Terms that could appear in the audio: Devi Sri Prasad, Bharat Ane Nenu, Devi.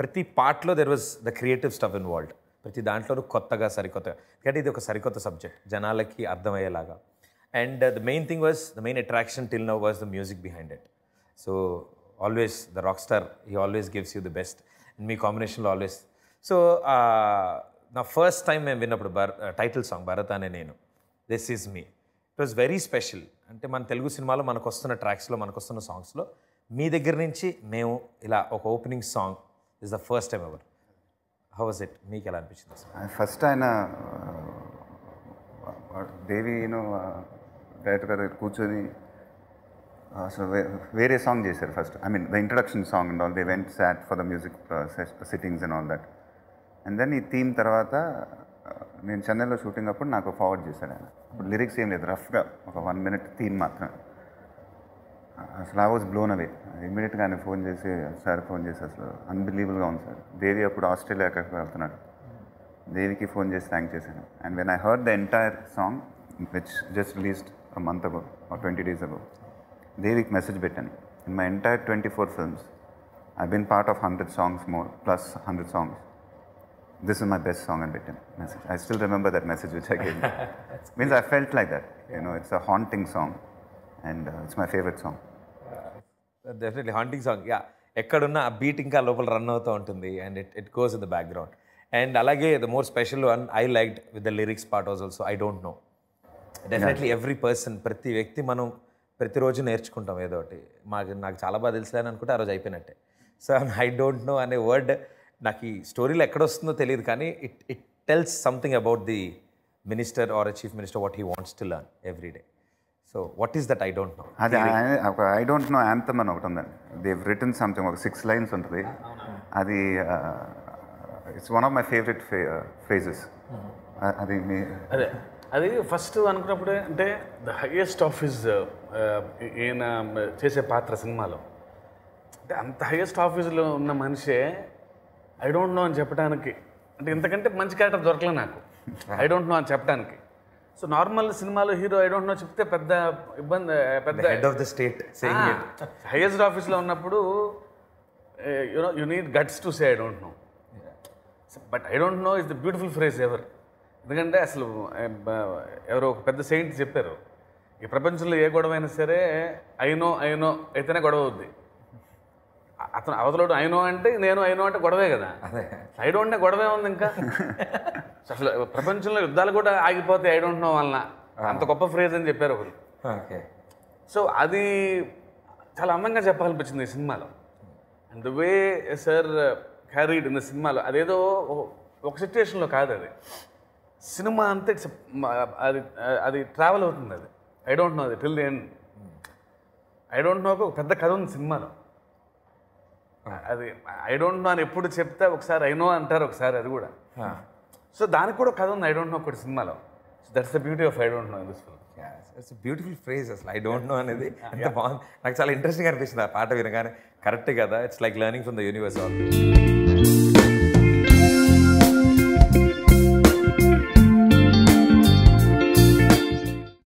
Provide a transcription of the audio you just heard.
ప్రతి పార్ట్లో there was the creative stuff involved. ప్రతి దాంట్లోనూ కొత్తగా సరికొత్తగా, ఎందుకంటే ఇది ఒక సరికొత్త సబ్జెక్ట్ జనాలకి అర్థమయ్యేలాగా. And the main thing was, the main attraction till now was the music behind it. So always the rock star, he always gives you the best and మీ కాంబినేషన్లో ఆల్వేస్. సో నా ఫస్ట్ టైం మేము విన్నప్పుడు title song Bharat అనే నేను, this is me, it was very special. అంటే మన తెలుగు సినిమాలో మనకు వస్తున్న ట్రాక్స్లో, మనకు వస్తున్న సాంగ్స్లో మీ దగ్గర నుంచి మేము ఇలా ఒక opening song is the first time ever. How was it? Meek ela anpichindi sir. First aina Devi, you know, director garu kuchoni so various song chesaru first. I mean the introduction song and all, they went sat for the music sittings and all that. And then ee theme tarvata nenu channel lo shooting appudu naaku forward chesaru aina. Appudu lyrics em ledhu, rough ga oka 1 minute theme maatram. అసలు I was blown away. ఇమ్మీడియట్గా ఆయన phone చేసి, sir phone చేసి అసలు అన్బిలీవబుల్గా ఉంది sir. దేవి అప్పుడు Australia అక్కడికి వెళ్తున్నాడు. దేవికి ఫోన్ చేసి థ్యాంక్ చేశాను. And when I heard the entire song which just released a month above or 20 days above, దేవికి మెసేజ్ పెట్టాను. In my entire 24 films I been part of 100 songs more, plus 100 songs, this is my best song అని పెట్టాను message. I still remember that message which I gave. Means I felt like that, you know, it's a haunting song and it's my favorite song. Definitely haunting song, yeah. Ekkadunna aa beat inka lopal run avuta untundi and it goes in the background. And alage the more special one I liked with the lyrics part was also I don't know. Definitely yeah. Every person, prati vyakti manam prati roju nerchukuntam edo oti. Naaku chaala ba telusani anukunte aa roju ayipoyinatte. So I don't know ane word naaki story lo ekkada ostundo teliyadu kaani it tells something about the minister or a chief minister what he wants to learn every day. So what is that I don't know? I don't know anthem an okatunda. They've written something like 6 lines untadi. Adi it's one of my favorite phrases. Adi adi first anukunnappude ante the highest of his in chese patra cinema lo ante anta highest of his lo unna manishe I don't know ani cheppadaniki ante intakante manchi character dorkala naaku. I don't know ani cheppadaniki. So normal సినిమాలో hero I don't know చెప్తే పెద్ద ఇబ్బంది, పెద్ద head of the state saying it. Highest ఆఫీస్లో ఉన్నప్పుడు you know you need guts to say I don't know. But I don't know is the beautiful phrase ever. ఎందుకంటే అసలు ఎవరో ఒక పెద్ద సెయింట్ చెప్పారు, ఈ ప్రపంచంలో ఏ గొడవ అయినా సరే ఐనో అయితేనే గొడవ అవుద్ది. అతను అవతలడు ఐనో అంటే నేను ఐనో అంటే గొడవే కదా, ఐ డోంట్ నో గొడవే ఉంది. ఇంకా అసలు ప్రపంచంలో యుద్ధాలు కూడా ఆగిపోతే ఐ డోంట్ నో వలన, అంత గొప్ప ఫ్రేజ్ అని చెప్పారు ఒకరు. సో అది చాలా అందంగా చెప్పాలనిపించింది ఈ సినిమాలో. And the way sir carried in the సినిమాలో, అదేదో ఒక సిచ్యువేషన్లో కాదు, అది సినిమా అంతా అది ట్రావెల్ అవుతుంది. అది ఐ డోంట్ నో అది till the end. I don't నోకు పెద్ద కథ ఉంది సినిమాలో. అది ఐ డోంట్ నో అని ఎప్పుడు చెప్తే ఒకసారి ఐ నో అంటారు, ఒకసారి అది కూడా. సో దానికి కూడా కథ ఉంది ఐ డోంట్ నో ఒకటి సినిమాలో. So that's the beauty of I don't know in this film. It's a beautiful phrase అసలు ఐ డోంట్ నో అనేది. నాకు చాలా ఇంట్రెస్టింగ్ అనిపిస్తుంది ఆ పాట వినగానే. కరెక్ట్ కదా, it's like learning from the universe all.